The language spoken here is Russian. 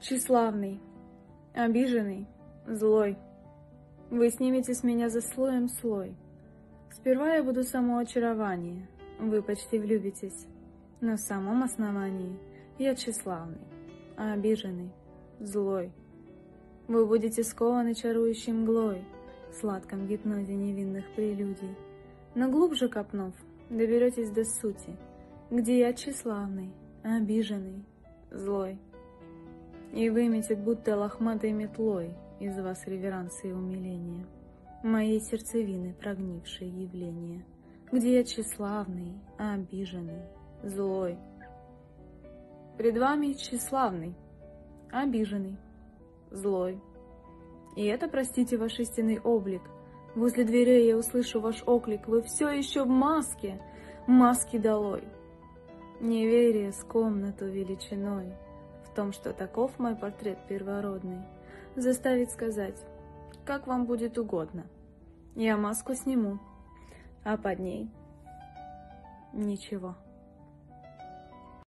тщеславный, обиженный, злой. Вы снимете с меня за слоем слой. Сперва я буду само очарование, вы почти влюбитесь. Но в самом основании я тщеславный, обиженный, злой. Вы будете скованы чарующей мглой в сладком гипнозе невинных прелюдий. Но глубже копнув, доберетесь до сути, где я тщеславный, обиженный, злой. И выметит будто лохматой метлой из вас реверансы и умиления, моей сердцевины прогнившие явления, где я тщеславный, обиженный, злой. Пред вами тщеславный, обиженный, злой. И это, простите, ваш истинный облик. Возле дверей я услышу ваш оклик. Вы все еще в маске, маски долой. Неверие с комнату величиной в том, что таков мой портрет первородный, заставит сказать, как вам будет угодно. Я маску сниму, а под ней ничего.